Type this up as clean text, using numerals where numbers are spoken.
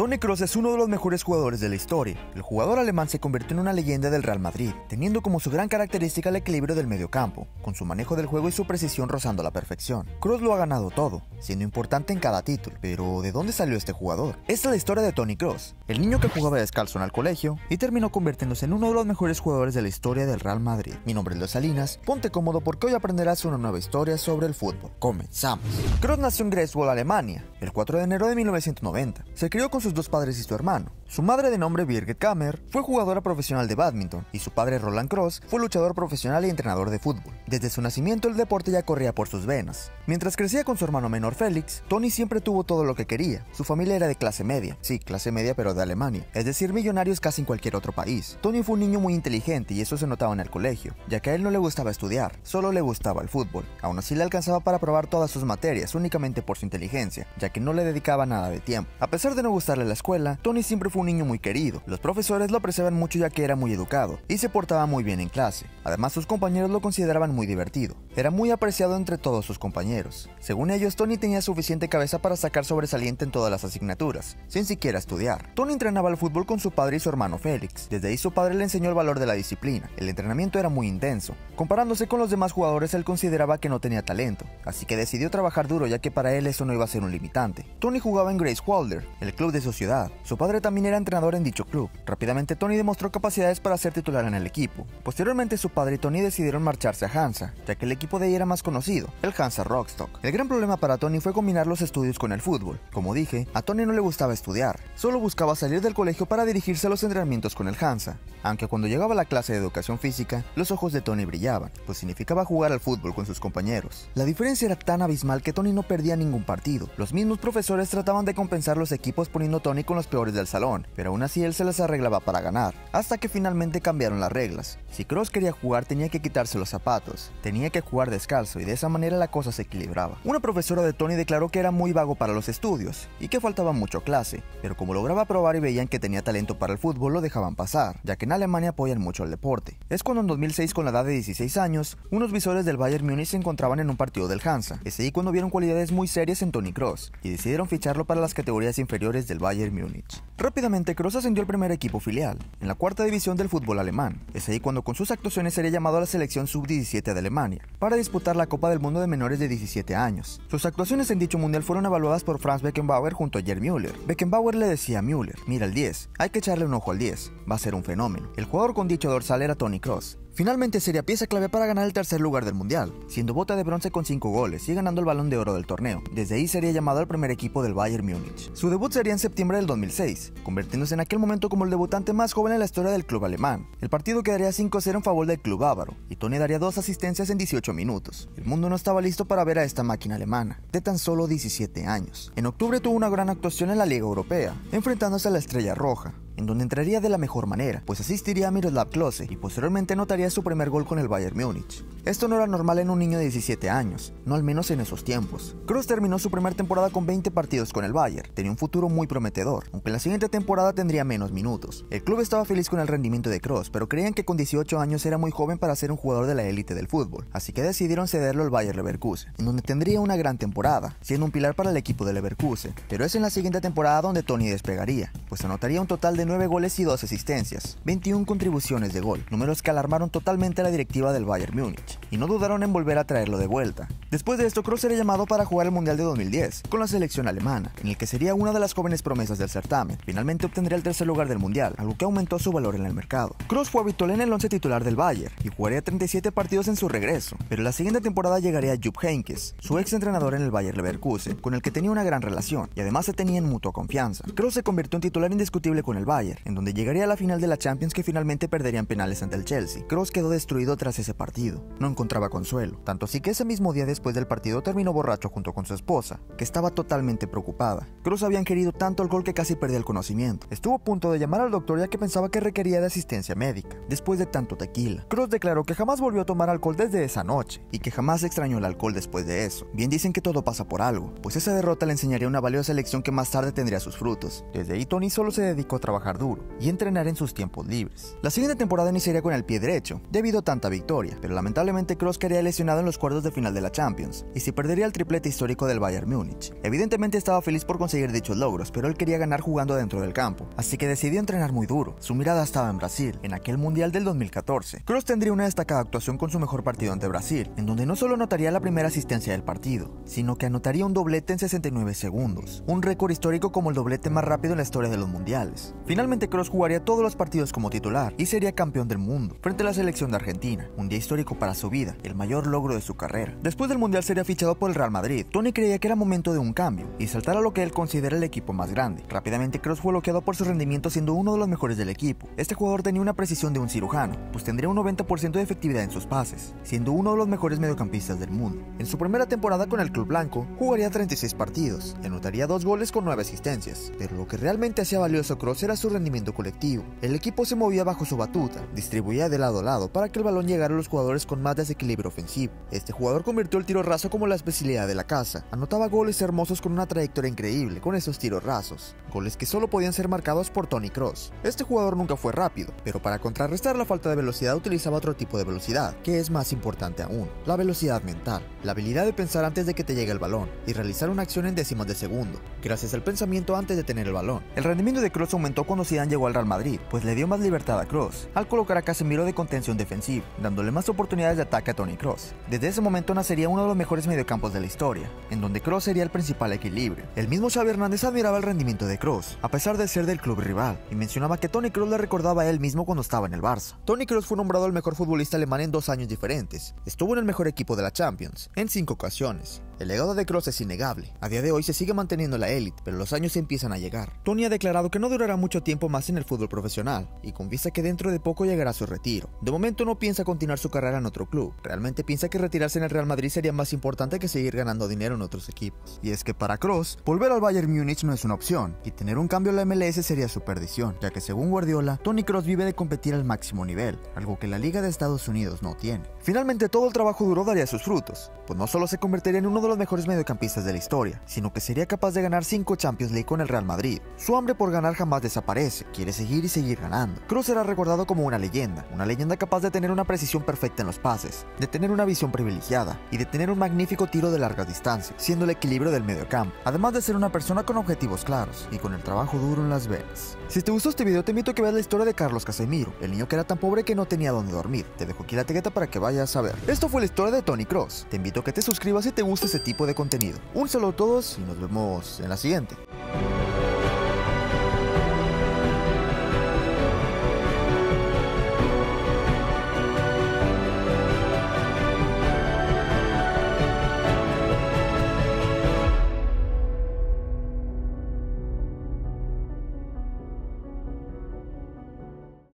Toni Kroos es uno de los mejores jugadores de la historia. El jugador alemán se convirtió en una leyenda del Real Madrid, teniendo como su gran característica el equilibrio del mediocampo, con su manejo del juego y su precisión rozando a la perfección. Kroos lo ha ganado todo, siendo importante en cada título. Pero ¿de dónde salió este jugador? Esta es la historia de Toni Kroos, el niño que jugaba descalzo en el colegio y terminó convirtiéndose en uno de los mejores jugadores de la historia del Real Madrid. Mi nombre es Leo Salinas, ponte cómodo porque hoy aprenderás una nueva historia sobre el fútbol. Comenzamos. Kroos nació en Grace Wilder, Alemania, el 4 de enero de 1990. Se crió con sus dos padres y su hermano. Su madre, de nombre Birgit Kammer, fue jugadora profesional de bádminton y su padre, Roland Kroos, fue luchador profesional y entrenador de fútbol. Desde su nacimiento el deporte ya corría por sus venas. Mientras crecía con su hermano menor Félix, Toni siempre tuvo todo lo que quería. Su familia era de clase media, sí, clase media pero de Alemania, es decir, millonarios casi en cualquier otro país. Toni fue un niño muy inteligente y eso se notaba en el colegio, ya que a él no le gustaba estudiar, solo le gustaba el fútbol. Aún así le alcanzaba para aprobar todas sus materias únicamente por su inteligencia, ya que no le dedicaba nada de tiempo. A pesar de no gustarle la escuela, Toni siempre fue un niño muy querido. Los profesores lo apreciaban mucho ya que era muy educado y se portaba muy bien en clase. Además, sus compañeros lo consideraban muy divertido. Era muy apreciado entre todos sus compañeros. Según ellos, Toni tenía suficiente cabeza para sacar sobresaliente en todas las asignaturas, sin siquiera estudiar. Toni entrenaba al fútbol con su padre y su hermano Félix. Desde ahí su padre le enseñó el valor de la disciplina. El entrenamiento era muy intenso. Comparándose con los demás jugadores, él consideraba que no tenía talento, así que decidió trabajar duro ya que para él eso no iba a ser un limitante. Toni jugaba en Grace Wilder, el club de su ciudad. Su padre también era entrenador en dicho club. Rápidamente Toni demostró capacidades para ser titular en el equipo. Posteriormente su padre y Toni decidieron marcharse a Hansa, ya que el equipo de ahí era más conocido, el Hansa Rostock. El gran problema para Toni fue combinar los estudios con el fútbol. Como dije, a Toni no le gustaba estudiar, solo buscaba salir del colegio para dirigirse a los entrenamientos con el Hansa. Aunque cuando llegaba a la clase de educación física, los ojos de Toni brillaban, pues significaba jugar al fútbol con sus compañeros. La diferencia era tan abismal que Toni no perdía ningún partido. Los mismos profesores trataban de compensar los equipos poniendo a Toni con los peores del salón, pero aún así él se las arreglaba para ganar, hasta que finalmente cambiaron las reglas. Si Kroos quería jugar tenía que quitarse los zapatos, tenía que jugar descalzo y de esa manera la cosa se equilibraba. Una profesora de Toni declaró que era muy vago para los estudios y que faltaba mucho clase, pero como lograba probar y veían que tenía talento para el fútbol lo dejaban pasar, ya que en Alemania apoyan mucho el deporte. Es cuando en 2006, con la edad de 16 años, unos visores del Bayern Munich se encontraban en un partido del Hansa. Es ahí cuando vieron cualidades muy serias en Toni Kroos y decidieron ficharlo para las categorías inferiores del Bayern Múnich. Rápidamente Kroos ascendió al primer equipo filial, en la cuarta división del fútbol alemán. Es ahí cuando con sus actuaciones sería llamado a la selección sub-17 de Alemania para disputar la Copa del Mundo de menores de 17 años. Sus actuaciones en dicho mundial fueron evaluadas por Franz Beckenbauer junto a Gerd Müller. Beckenbauer le decía a Müller: mira el 10, hay que echarle un ojo al 10, va a ser un fenómeno. El jugador con dicho dorsal era Toni Kroos. Finalmente sería pieza clave para ganar el tercer lugar del mundial, siendo bota de bronce con 5 goles y ganando el balón de oro del torneo. Desde ahí sería llamado al primer equipo del Bayern Múnich. Su debut sería en septiembre del 2006, convirtiéndose en aquel momento como el debutante más joven en la historia del club alemán. El partido quedaría 5-0 en favor del club bávaro y Toni daría 2 asistencias en 18 minutos. El mundo no estaba listo para ver a esta máquina alemana, de tan solo 17 años. En octubre tuvo una gran actuación en la Liga Europea, enfrentándose a la Estrella Roja, en donde entraría de la mejor manera, pues asistiría a Miroslav Klose y posteriormente anotaría su primer gol con el Bayern Múnich. Esto no era normal en un niño de 17 años, no al menos en esos tiempos. Kroos terminó su primera temporada con 20 partidos con el Bayern, tenía un futuro muy prometedor, aunque en la siguiente temporada tendría menos minutos. El club estaba feliz con el rendimiento de Kroos, pero creían que con 18 años era muy joven para ser un jugador de la élite del fútbol, así que decidieron cederlo al Bayern Leverkusen, en donde tendría una gran temporada, siendo un pilar para el equipo de Leverkusen. Pero es en la siguiente temporada donde Toni despegaría, pues anotaría un total de 9 goles y 2 asistencias, 21 contribuciones de gol, números que alarmaron totalmente a la directiva del Bayern Múnich, y no dudaron en volver a traerlo de vuelta. Después de esto, Kroos sería llamado para jugar el Mundial de 2010 con la selección alemana, en el que sería una de las jóvenes promesas del certamen. Finalmente obtendría el tercer lugar del Mundial, algo que aumentó su valor en el mercado. Kroos fue habitual en el 11 titular del Bayern y jugaría 37 partidos en su regreso, pero la siguiente temporada llegaría Jupp Heynckes, su ex entrenador en el Bayern Leverkusen, con el que tenía una gran relación y además se tenían mutua confianza. Kroos se convirtió en titular indiscutible con el Bayern, en donde llegaría a la final de la Champions que finalmente perderían penales ante el Chelsea. Kroos quedó destruido tras ese partido, no encontraba consuelo, tanto así que ese mismo día después del partido terminó borracho junto con su esposa, que estaba totalmente preocupada. Kroos había ingerido tanto el gol que casi perdía el conocimiento, estuvo a punto de llamar al doctor ya que pensaba que requería de asistencia médica, después de tanto tequila. Kroos declaró que jamás volvió a tomar alcohol desde esa noche, y que jamás extrañó el alcohol después de eso. Bien dicen que todo pasa por algo, pues esa derrota le enseñaría una valiosa lección que más tarde tendría sus frutos. Desde ahí Toni Toni solo se dedicó a trabajar duro y entrenar en sus tiempos libres. La siguiente temporada iniciaría con el pie derecho, debido a tanta victoria, pero lamentablemente Kroos quedaría lesionado en los cuartos de final de la Champions y se perdería el triplete histórico del Bayern Múnich. Evidentemente estaba feliz por conseguir dichos logros, pero él quería ganar jugando dentro del campo, así que decidió entrenar muy duro. Su mirada estaba en Brasil, en aquel Mundial del 2014. Kroos tendría una destacada actuación con su mejor partido ante Brasil, en donde no solo anotaría la primera asistencia del partido, sino que anotaría un doblete en 69 segundos, un récord histórico como el doblete más rápido en la historia de los mundiales. Finalmente Kroos jugaría todos los partidos como titular y sería campeón del mundo, frente a la selección de Argentina, un día histórico para su vida, el mayor logro de su carrera. Después del mundial sería fichado por el Real Madrid. Toni creía que era momento de un cambio y saltar a lo que él considera el equipo más grande. Rápidamente Kroos fue bloqueado por su rendimiento siendo uno de los mejores del equipo. Este jugador tenía una precisión de un cirujano, pues tendría un 90% de efectividad en sus pases, siendo uno de los mejores mediocampistas del mundo. En su primera temporada con el club blanco, jugaría 36 partidos, anotaría 2 goles con 9 asistencias, pero lo que realmente hacía valioso a Kroos era su rendimiento colectivo. El equipo se movía bajo su batuta, distribuía de lado a lado para que el balón llegara a los jugadores con más desequilibrio ofensivo. Este jugador convirtió el tiro raso como la especialidad de la casa, anotaba goles hermosos con una trayectoria increíble con esos tiros rasos, goles que solo podían ser marcados por Toni Kroos. Este jugador nunca fue rápido, pero para contrarrestar la falta de velocidad utilizaba otro tipo de velocidad, que es más importante aún, la velocidad mental, la habilidad de pensar antes de que te llegue el balón y realizar una acción en décimas de segundo, gracias al pensamiento antes de tener el balón. El rendimiento de Kroos aumentó cuando Zidane llegó al Real Madrid, pues le dio más libertad a Kroos, al colocar a Casemiro de contención defensiva, dándole más oportunidades de ataque a Toni Kroos. Desde ese momento nacería uno de los mejores mediocampos de la historia, en donde Kroos sería el principal equilibrio. El mismo Xavi Hernández admiraba el rendimiento de Kroos, a pesar de ser del club rival, y mencionaba que Toni Kroos le recordaba a él mismo cuando estaba en el Barça. Toni Kroos fue nombrado el mejor futbolista alemán en 2 años diferentes, estuvo en el mejor equipo de la Champions, en 5 ocasiones. El legado de Kroos es innegable, a día de hoy se sigue manteniendo la élite, pero los años empiezan a llegar. Toni ha declarado que no durará mucho tiempo más en el fútbol profesional, y confiesa que dentro de poco llegará a su retiro. De momento no piensa continuar su carrera en otro club, realmente piensa que retirarse en el Real Madrid sería más importante que seguir ganando dinero en otros equipos. Y es que para Kroos, volver al Bayern Múnich no es una opción, y tener un cambio en la MLS sería su perdición, ya que según Guardiola, Toni Kroos vive de competir al máximo nivel, algo que la Liga de Estados Unidos no tiene. Finalmente todo el trabajo duro daría sus frutos, pues no solo se convertiría en uno de los mejores mediocampistas de la historia, sino que sería capaz de ganar 5 Champions League con el Real Madrid. Su hambre por ganar jamás desaparece, quiere seguir y seguir ganando. Kroos será recordado como una leyenda capaz de tener una precisión perfecta en los pases, de tener una visión privilegiada y de tener un magnífico tiro de larga distancia, siendo el equilibrio del mediocampo, además de ser una persona con objetivos claros y con el trabajo duro en las venas. Si te gustó este video te invito a que veas la historia de Carlos Casemiro, el niño que era tan pobre que no tenía dónde dormir. Te dejo aquí la etiqueta para que vayas a ver. Esto fue la historia de Toni Kroos, te invito a que te suscribas si te gusta este tipo de contenido. Un saludo a todos y nos vemos en la siguiente.